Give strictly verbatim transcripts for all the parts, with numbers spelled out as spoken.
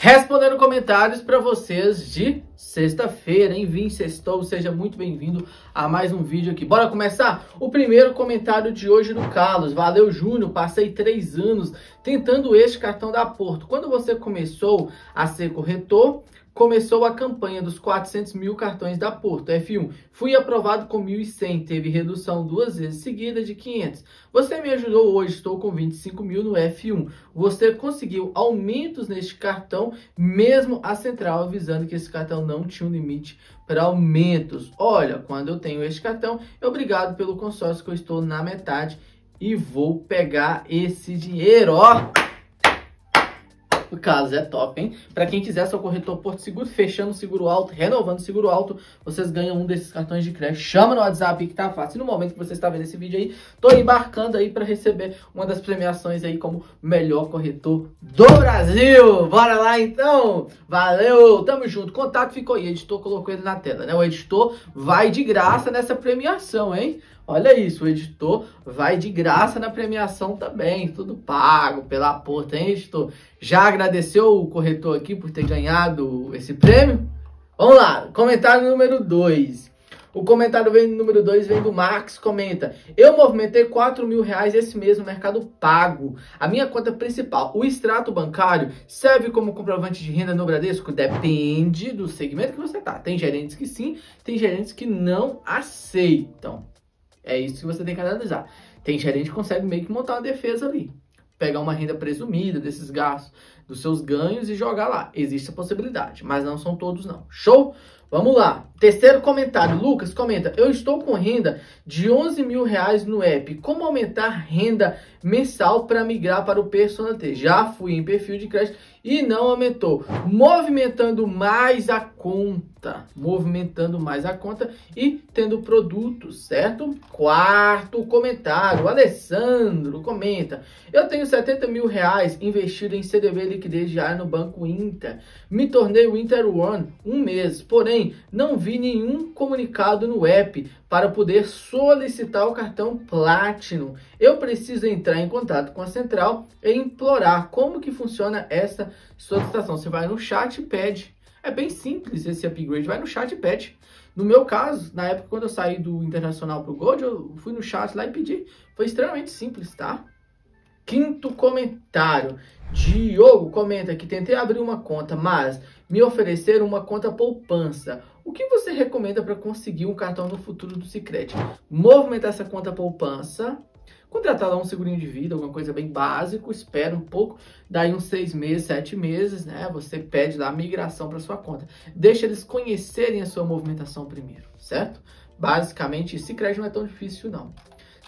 Respondendo comentários para vocês de sexta-feira, hein? Vim, sextou, seja muito bem-vindo a mais um vídeo aqui. Bora começar? O primeiro comentário de hoje do Carlos. Valeu, Júnior, passei três anos tentando este cartão da Porto. Quando você começou a ser corretor, começou a campanha dos quatrocentos mil cartões da Porto, F um. Fui aprovado com mil e cem, teve redução duas vezes seguida de quinhentos. Você me ajudou hoje, estou com vinte e cinco mil no F um. Você conseguiu aumentos neste cartão, mesmo a Central avisando que esse cartão não tinha um limite para aumentos. Olha, quando eu tenho este cartão, obrigado pelo consórcio que eu estou na metade e vou pegar esse dinheiro, ó. O caso é top, hein? Para quem quiser, seu corretor Porto Seguro, fechando o seguro alto, renovando o seguro alto, vocês ganham um desses cartões de crédito. Chama no WhatsApp que tá fácil. E no momento que você está vendo esse vídeo aí, tô embarcando aí para receber uma das premiações aí como melhor corretor do Brasil. Bora lá então! Valeu! Tamo junto. Contato ficou aí, o editor colocou ele na tela, né? O editor vai de graça nessa premiação, hein? Olha isso, o editor vai de graça na premiação também, tudo pago pela Porto, hein, editor? Já agradeceu o corretor aqui por ter ganhado esse prêmio? Vamos lá, comentário número dois. O comentário vem, número dois vem do Max, comenta: eu movimentei quatro mil reais esse mês no Mercado Pago. A minha conta principal, o extrato bancário, serve como comprovante de renda no Bradesco? Depende do segmento que você tá. Tem gerentes que sim, tem gerentes que não aceitam. É isso que você tem que analisar. Tem gerente que consegue meio que montar uma defesa ali. Pegar uma renda presumida desses gastos, dos seus ganhos e jogar lá. Existe a possibilidade, mas não são todos não. Show? Vamos lá. Terceiro comentário. Lucas comenta: eu estou com renda de onze mil reais no app. Como aumentar renda mensal para migrar para o Personalité? Já fui em perfil de crédito e não aumentou. Movimentando mais a conta. Movimentando mais a conta e tendo produtos, certo? Quarto comentário. O Alessandro comenta: eu tenho setenta mil reais investido em C D B liquidez diária no Banco Inter. Me tornei o Inter One um mês, porém não vi nenhum comunicado no app para poder solicitar o cartão Platinum. Eu preciso entrar em contato com a Central e implorar como que funciona essa solicitação. Você vai no chat e pede. É bem simples esse upgrade, vai no chat e pede. No meu caso, na época quando eu saí do Internacional para o Gold, eu fui no chat lá e pedi. Foi extremamente simples, tá? Quinto comentário. Diogo comenta que tentei abrir uma conta, mas me ofereceram uma conta poupança. O que você recomenda para conseguir um cartão no futuro do Sicredi? Movimentar essa conta poupança, contratar lá um segurinho de vida, alguma coisa bem básico, espera um pouco, daí uns seis meses, sete meses, né? Você pede lá a migração para sua conta. Deixa eles conhecerem a sua movimentação primeiro, certo? Basicamente, Sicredi não é tão difícil não.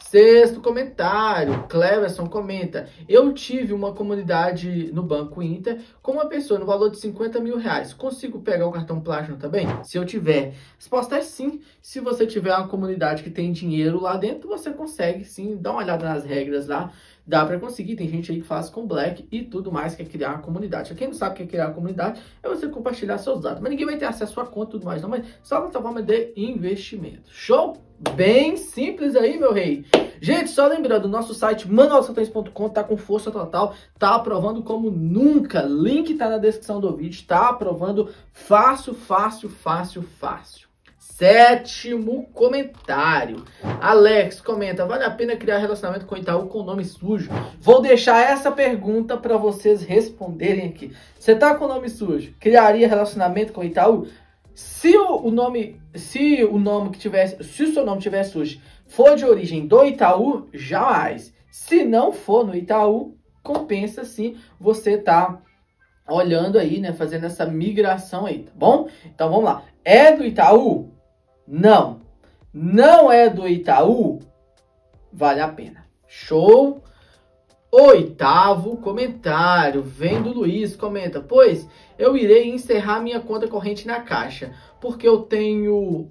Sexto comentário, Cleverson comenta: eu tive uma comunidade no Banco Inter com uma pessoa no valor de cinquenta mil reais. Consigo pegar o cartão Platinum também? Se eu tiver, resposta é sim. Se você tiver uma comunidade que tem dinheiro lá dentro, você consegue sim. Dá uma olhada nas regras lá, dá para conseguir. Tem gente aí que faz com Black e tudo mais, que é criar uma comunidade. Quem não sabe o que é criar uma comunidade, é você compartilhar seus dados. Mas ninguém vai ter acesso à conta e tudo mais não, mas só a plataforma de investimento. Show? Bem simples aí, meu rei. Gente, só lembrando, o nosso site manual dos cartões ponto com tá com força total, tá aprovando como nunca. Link tá na descrição do vídeo, tá aprovando fácil, fácil, fácil, fácil. Sétimo comentário. Alex comenta: vale a pena criar relacionamento com Itaú com nome sujo? Vou deixar essa pergunta para vocês responderem aqui. Você tá com nome sujo? Criaria relacionamento com Itaú? Se o nome, se o nome que tivesse, se o seu nome tivesse hoje, for de origem do Itaú, jamais. Se não for no Itaú, compensa sim você tá olhando aí, né, fazendo essa migração aí, tá bom? Então vamos lá. É do Itaú? Não. Não é do Itaú? Vale a pena. Show. Oitavo comentário, vem do Luiz, comenta: pois eu irei encerrar minha conta corrente na Caixa, porque eu tenho,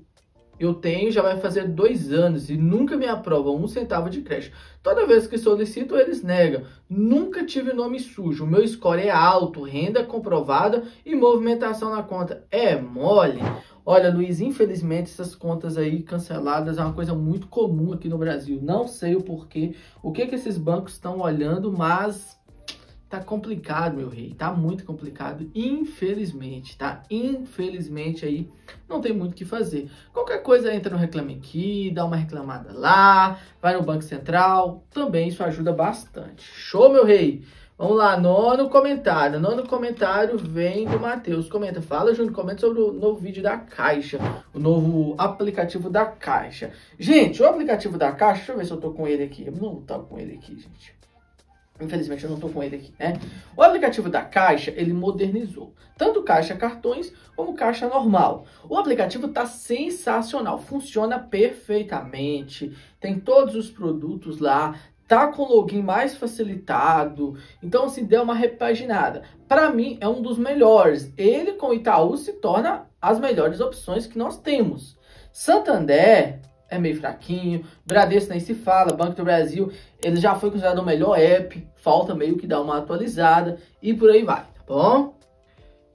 eu tenho, já vai fazer dois anos e nunca me aprovam um centavo de crédito. Toda vez que solicito, eles negam. Nunca tive nome sujo, o meu score é alto, renda comprovada e movimentação na conta. É mole? Olha, Luiz, infelizmente essas contas aí canceladas é uma coisa muito comum aqui no Brasil. Não sei o porquê, o que que esses bancos estão olhando, mas Tá complicado, meu rei, tá muito complicado, infelizmente, tá? Infelizmente aí não tem muito o que fazer. Qualquer coisa entra no Reclame Aqui, dá uma reclamada lá, vai no Banco Central, também isso ajuda bastante. Show, meu rei? Vamos lá, nono comentário. Nono comentário vem do Matheus. Comenta, fala, Júnior, comenta sobre o novo vídeo da Caixa, o novo aplicativo da Caixa. Gente, o aplicativo da Caixa, deixa eu ver se eu tô com ele aqui. Eu não tô com ele aqui, gente. Infelizmente eu não tô com ele aqui, né? O aplicativo da Caixa, ele modernizou. Tanto Caixa Cartões como Caixa Normal. O aplicativo tá sensacional, funciona perfeitamente. Tem todos os produtos lá, tá com o login mais facilitado. Então, assim, deu uma repaginada. Para mim, é um dos melhores. Ele com Itaú se torna as melhores opções que nós temos. Santander é meio fraquinho, Bradesco nem se fala, Banco do Brasil, ele já foi considerado o melhor app, falta meio que dar uma atualizada e por aí vai, tá bom?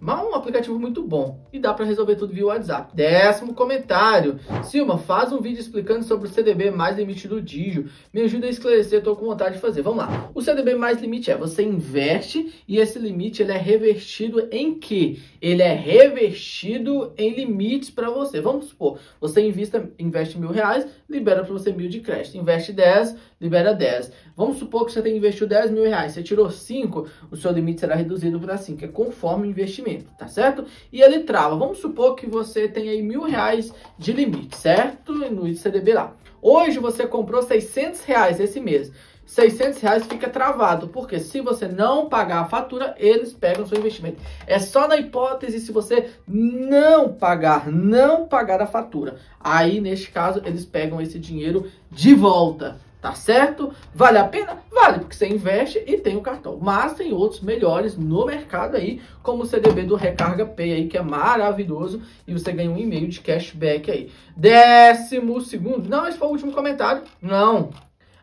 Mas um aplicativo muito bom e dá para resolver tudo via WhatsApp. Décimo comentário. Silma, faz um vídeo explicando sobre o C D B mais limite do Digio. Me ajuda a esclarecer, estou com vontade de fazer. Vamos lá. O C D B mais limite é você investe e esse limite ele é revertido em quê? Ele é revertido em limites para você. Vamos supor, você invista, investe mil reais, libera para você mil de crédito. Investe dez, libera dez. Vamos supor que você tenha investido dez mil reais, você tirou cinco, o seu limite será reduzido para cinco, é conforme o investimento. Tá certo? E ele trava. Vamos supor que você tem aí mil reais de limite, certo? No C D B lá. Hoje você comprou seiscentos reais esse mês. seiscentos reais fica travado, porque se você não pagar a fatura, eles pegam seu investimento. É só na hipótese se você não pagar, não pagar a fatura. Aí, neste caso, eles pegam esse dinheiro de volta. Tá certo? Vale a pena? Vale, porque você investe e tem o cartão. Mas tem outros melhores no mercado aí, como o C D B do RecargaPay aí, que é maravilhoso. E você ganha um e-mail de cashback aí. Décimo segundo. Não, esse foi o último comentário. Não.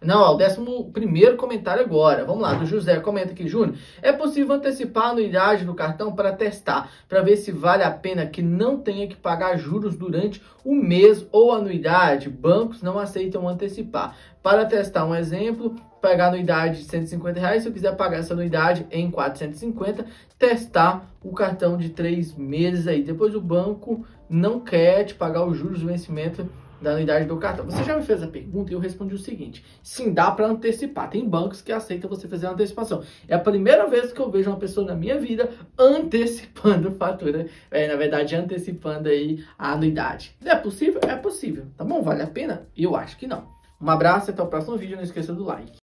Não, é o décimo primeiro comentário agora. Vamos lá, do José. Comenta aqui, Júnior. É possível antecipar a anuidade do cartão para testar, para ver se vale a pena que não tenha que pagar juros durante o mês ou anuidade? Bancos não aceitam antecipar. Para testar um exemplo, pagar anuidade de cento e cinquenta reais, se eu quiser pagar essa anuidade em quatrocentos e cinquenta, testar o cartão de três meses aí. Depois o banco não quer te pagar os juros do vencimento da anuidade do cartão. Você já me fez a pergunta e eu respondi o seguinte: sim, dá para antecipar. Tem bancos que aceitam você fazer a antecipação. É a primeira vez que eu vejo uma pessoa na minha vida antecipando fatura, é, na verdade antecipando aí a anuidade. É possível? É possível. Tá bom? Vale a pena? Eu acho que não. Um abraço e até o próximo vídeo. Não esqueça do like.